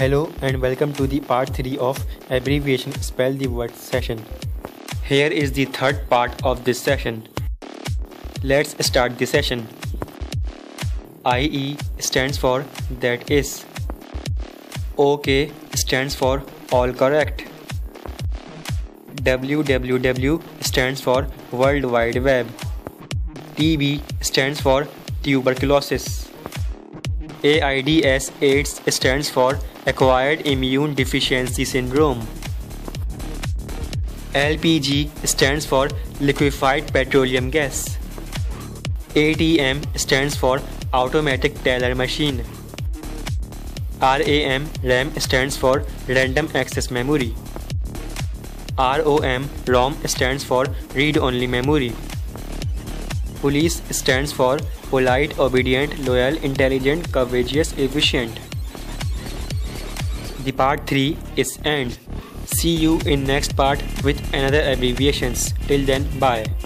Hello and welcome to the part 3 of abbreviation spell the word session. Here is the third part of this session. Let's start the session. IE stands for that is. OK stands for all correct. WWW stands for World Wide Web. TB stands for tuberculosis. AIDS stands for Acquired Immune Deficiency Syndrome. LPG stands for Liquefied Petroleum Gas. ATM stands for Automatic Teller Machine. RAM stands for Random Access Memory. ROM stands for Read Only Memory. Police stands for Polite, Obedient, Loyal, Intelligent, Courageous, Efficient. The part 3 is end. See you in next part with another abbreviations. Till then, bye.